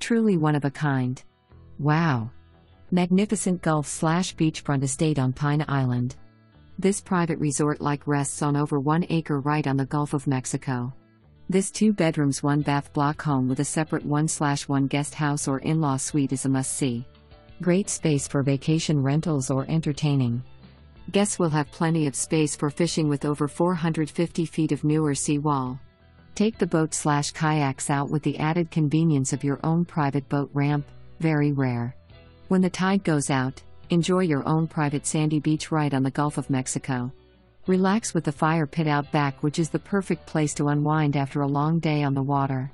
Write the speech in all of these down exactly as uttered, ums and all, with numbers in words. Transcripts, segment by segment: Truly one of a kind. Wow! Magnificent Gulf slash beachfront estate on Pine Island. This private resort-like rests on over one acre right on the Gulf of Mexico. This two bedrooms, one bath block home with a separate one slash one guest house or in-law suite is a must-see. Great space for vacation rentals or entertaining. Guests will have plenty of space for fishing with over four hundred fifty feet of newer seawall. Take the boat slash kayaks out with the added convenience of your own private boat ramp, very rare. When the tide goes out, enjoy your own private sandy beach right on the Gulf of Mexico. Relax with the fire pit out back, which is the perfect place to unwind after a long day on the water.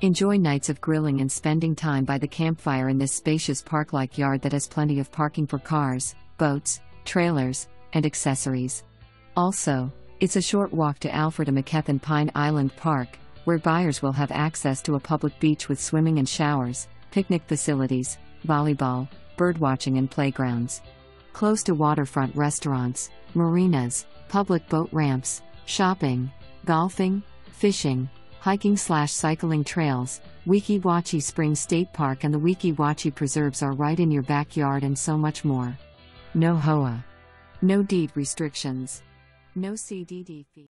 Enjoy nights of grilling and spending time by the campfire in this spacious park-like yard that has plenty of parking for cars, boats, trailers, and accessories. Also, it's a short walk to Alfred A McKethan Pine Island Park, where buyers will have access to a public beach with swimming and showers, picnic facilities, volleyball, birdwatching and playgrounds. Close to waterfront restaurants, marinas, public boat ramps, shopping, golfing, fishing, hiking slash cycling trails, Weeki Wachee Springs State Park and the Weeki Wachee Preserves are right in your backyard, and so much more. No H O A. No deed restrictions. No C D D fee.